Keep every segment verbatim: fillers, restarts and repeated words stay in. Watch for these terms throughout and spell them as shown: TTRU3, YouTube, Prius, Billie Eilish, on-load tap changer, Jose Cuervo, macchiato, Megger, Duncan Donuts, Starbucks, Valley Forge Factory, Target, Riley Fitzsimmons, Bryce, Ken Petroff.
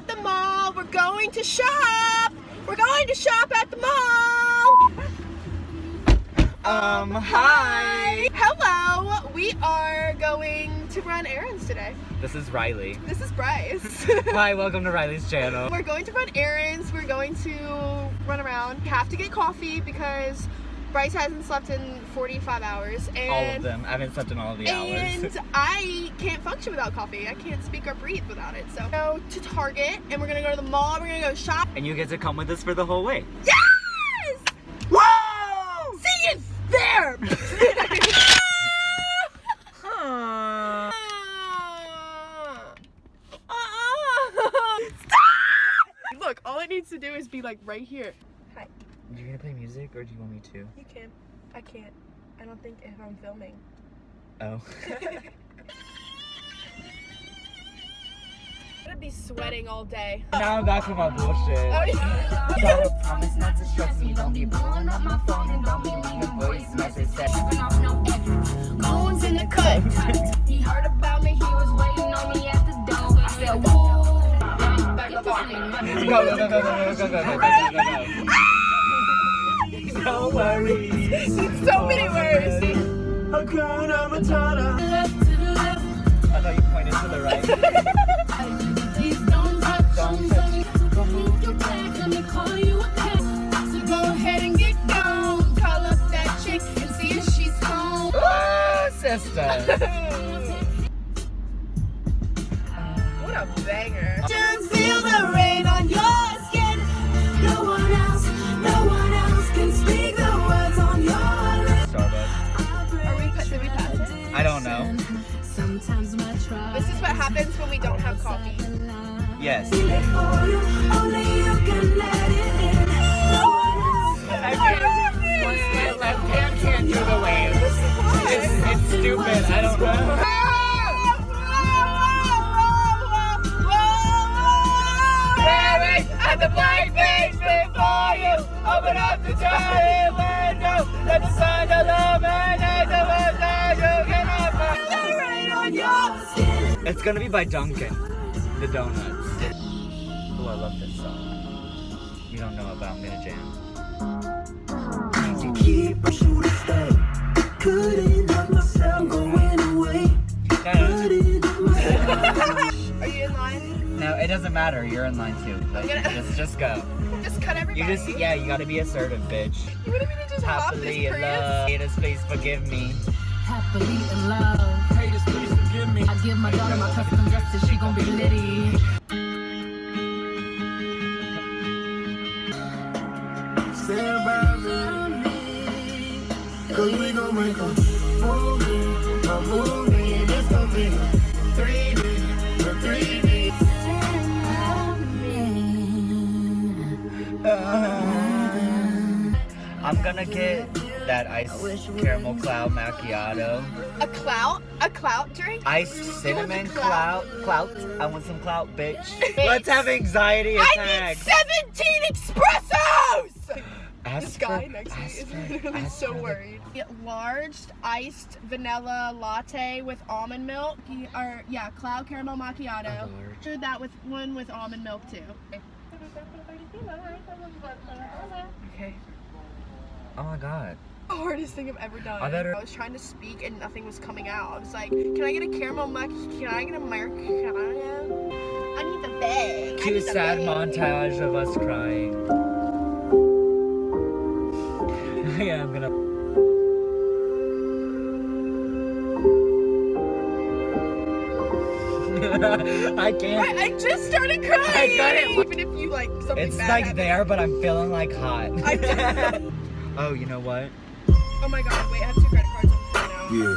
at the mall. We're going to shop. We're going to shop at the mall. Um, hi. Hello. We are going to run errands today. This is Riley. This is Bryce. Hi, welcome to Riley's channel. We're going to run errands. We're going to run around. We have to get coffee because Bryce hasn't slept in forty-five hours. And all of them. I haven't slept in all of the and hours. And I can't function without coffee. I can't speak or breathe without it. So, go to Target and we're gonna go to the mall. We're gonna go shop. And you get to come with us for the whole way. Yes! Whoa! See you there! Stop! Look, all it needs to do is be like right here. Hi. You're gonna play music, or do you want me to? You can. I can't. I don't think if I'm filming. Oh. I'm gonna be sweating all day. Now I'm back with my bullshit. Oh, yeah. I promise not to stress me. Don't be blowing up my phone and don't be leaving voice messages. Goons in the cut. He heard about me. He was waiting on me at the door. I said, whoa. Back up on me. Go, go, go, go, go, go, go, go, go. No worries. It's so many words. A crown of a tata. I thought you pointed to the right. Don't touch. Don't touch. Don't move your back. Let me call you a pet. So go ahead and get down. Call up that chick and see if she's home. Ooh, sister. What a banger. Just feel the rain on your skin. No one else. No one. Speak the words on your lips. Starbucks. Are we, did we pass it? I don't know. This is what happens when we don't have coffee. Yes. Left hand can't do the waves. It's, it's stupid. I don't know. At the blank page before you, open up the giant window, let the sun illuminate the world that you cannot find. Rain on your skin. It's gonna be by Duncan, the Donuts. Oh, I love this song. You don't know about me to jam. You keep or should I stay? Couldn't help myself going away. Couldn't help myself. Are you in line? No, it doesn't matter. You're in line too. Like, gonna... just, just go. Just cut everybody. You just, yeah, you gotta be assertive, bitch. You wouldn't even just hop this Prius. Happily in love. Haters, please forgive me. Happily in love. Haters, please forgive me. I give my daughter my custom dresses. She gon' be litty. Stand by me. Cause we gon' make a movie. A movie. It's gonna be three D. The three D. Uh, I'm gonna get that iced caramel cloud macchiato. A clout? A clout drink? Iced cinnamon clout? Clout? I want some clout, bitch. Let's have anxiety attacks. I need seventeen espressos! Ask this guy for, next to me is literally so worried. Large iced vanilla latte with almond milk. Or, yeah, cloud caramel macchiato. Do that with one with almond milk, too. Okay. Oh my god. The hardest thing I've ever done. I, better... I was trying to speak and nothing was coming out. I was like, can I get a caramel mac? Can I get a macchiato? I need the bag. Cute sad bag. Montage of us crying. Yeah, I'm gonna. I can't. I, I just started crying. I got it. Even if you like something it's bad like happens. There, but I'm feeling like hot. Oh, you know what? Oh my god, wait, I have two credit cards on me now.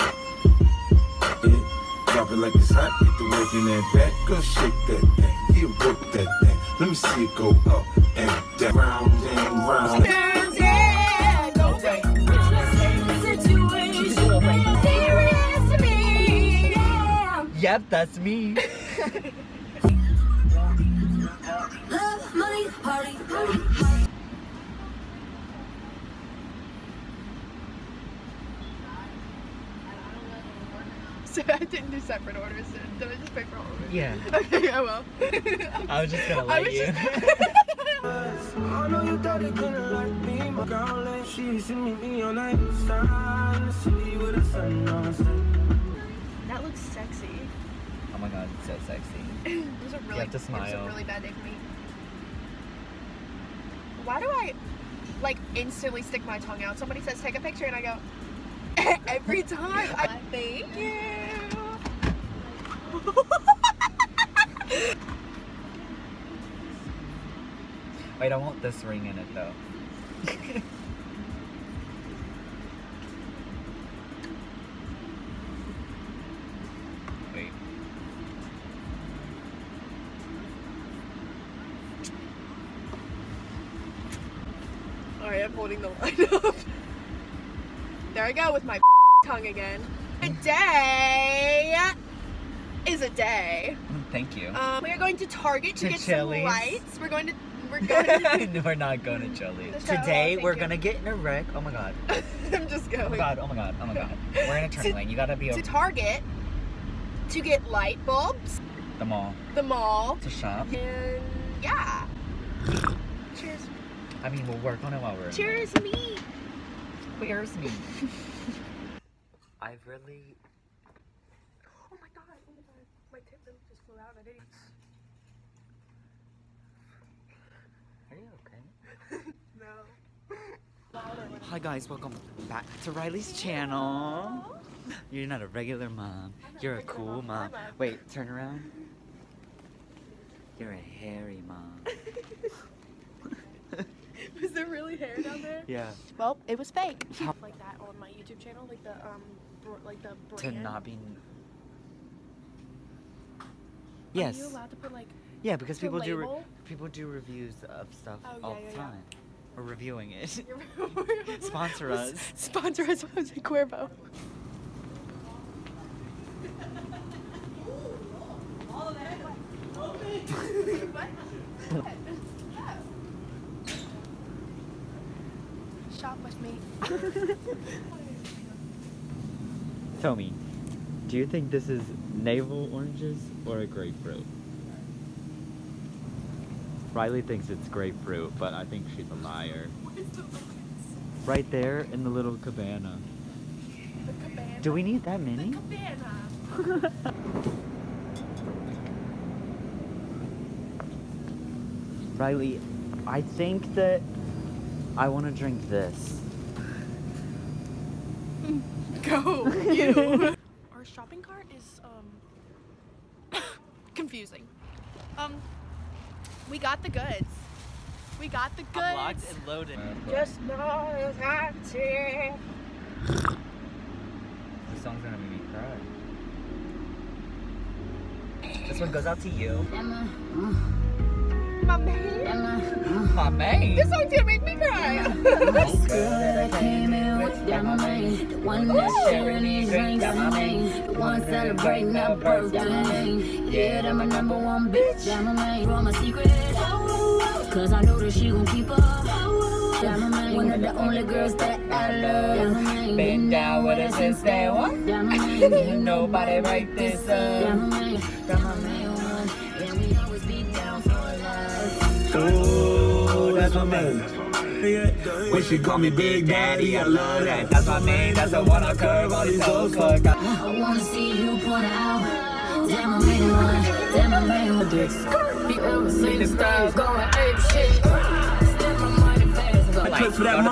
Yeah. Yeah. Drop it like it's hot. Get the work in that back. Go shake that thing. You work that thing. Let me see it go up and down. Round and round. Down, yeah. Go back. Yep, that's me. Love, money, party, party. So I did didn't do separate orders. Did I just pay for all of it? Yeah. Okay, oh well. I was just gonna let I was you. Just I know you thought you couldn't like me. My girl and she sent me on a city with a sun. That looks sexy. Oh my god, it's so sexy. It was a really, you have to smile. It was a really bad day for me. Why do I like instantly stick my tongue out? Somebody says take a picture and I go every time. I thank you. Wait, I want this ring in it though. Wait. Alright, I'm holding the line up. There I go with my tongue again. Today is a day. Thank you. Um, we are going to Target to, to get Chili's. Some lights. We're going to. We're going. To... We're not going to Chili's. Today oh, we're you. gonna get in a wreck. Oh my god. I'm just going. Oh my god. Oh my god. Oh my god. We're in a turn to, lane. You gotta be over. To Target to get light bulbs. The mall. The mall. To shop. And yeah. Cheers. I mean, we'll work on it while we're. Cheers, in me. Where's me? I really. Oh my god! Oh my god! My tip just flew out. I didn't. Are you okay? No. Hi guys, welcome back to Riley's channel. You're not a regular mom. You're a cool mom. Wait, turn around. You're a hairy mom. Was there really hair down there? Yeah. Well, it was fake. Like that on my YouTube channel, like the um, like the brand. To not be. Yes. Are you allowed to put like? Yeah, because people label? do re people do reviews of stuff oh, yeah, all the yeah, time. Yeah. We're reviewing it. Sponsor us. Sponsor us, Jose Cuervo. Shop with me. Tell me, do you think this is navel oranges or a grapefruit? Riley thinks it's grapefruit, but I think she's a liar. Where's the lights? Right there in the little cabana. The cabana. Do we need that many? The cabana. Riley, I think that I want to drink this. Go, you! Our shopping cart is, um, confusing. Um, we got the goods. We got the goods. Locked and loaded. Just know that it. This song's gonna make me cry. This one goes out to you. Emma. My maid. Emma. My maid. This song's gonna make me cry. This girl that I came in with, down my main. The one that's sharing these drinks, down my main. The one celebrating our birthday. Yeah, that my number one bitch, down my main. From a secret, cause I know that she gon' keep up. Down my main. One of the only girls that I love. Down my main. Been down with us since day one. Down my main. Ain't nobody write this up. Down my main. Down my main. Ooh, that's my man. When she call me Big Daddy, I love that. That's my man, that's the one I curve all these hoes for. I wanna see you point out. Damn, I'm making one. Damn, I'm making one. You ever seen the stars going ape shit? Step on money fast. Go like, go down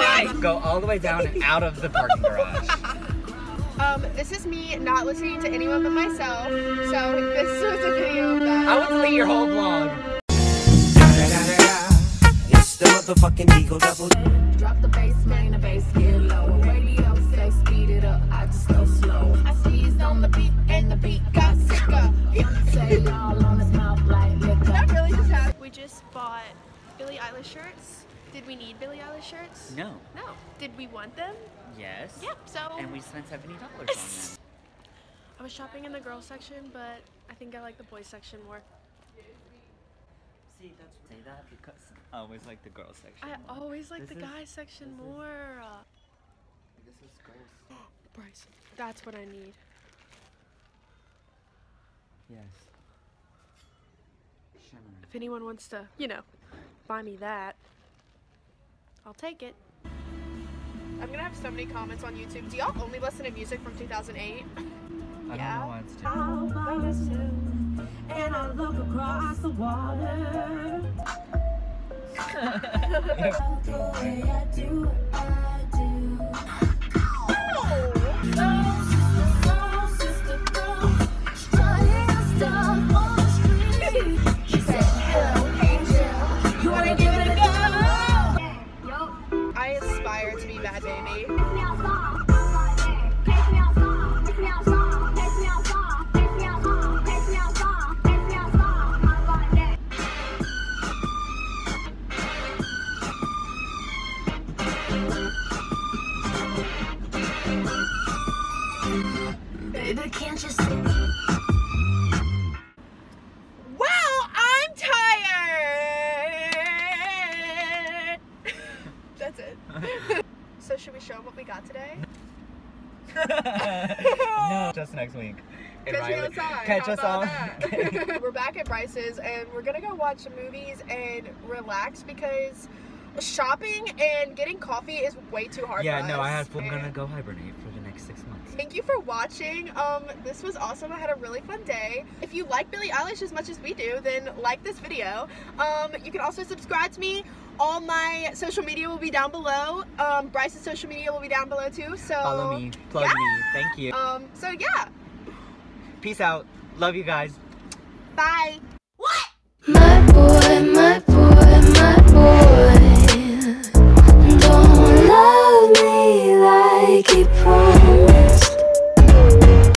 like, go all the way down and out of the parking garage. Um, this is me not listening to anyone but myself. So this was a video of that. I would delete your whole vlog. The fucking eagle double. Drop the bass, man, the bass get low. Radio say speed it up, I just go slow. I sneezed on the beat and the beat got sicker. Say y'all on his mouth like liquor. That really just happened. We just bought Billie Eilish shirts. Did we need Billie Eilish shirts? No. No. Did we want them? Yes. Yep, so. And we spent seventy dollars on them. I was shopping in the girls section, but I think I like the boys section more. See, that's say that because I always like the girls section. I more. always like this the is, guys section this more. Is, this is gross. Bryce, that's what I need. Yes. Shimmering. If anyone wants to, you know, buy me that, I'll take it. I'm gonna have so many comments on YouTube. Do y'all only listen to music from two thousand eight? I yeah. don't know why it's different. All by myself, and I look across the water. The way I do it, I do. So should we show them what we got today? No, just next week. Catch me outside. Catch us all. We're back at Bryce's and we're gonna go watch some movies and relax because shopping and getting coffee is way too hard. Yeah, for no, us. I have. I'm gonna go hibernate for the next six months. Thank you for watching. Um, this was awesome. I had a really fun day. If you like Billie Eilish as much as we do, then like this video. Um, you can also subscribe to me. All my social media will be down below. Um, Bryce's social media will be down below too. So follow me, plug yeah. me. Thank you. Um, so yeah. Peace out. Love you guys. Bye.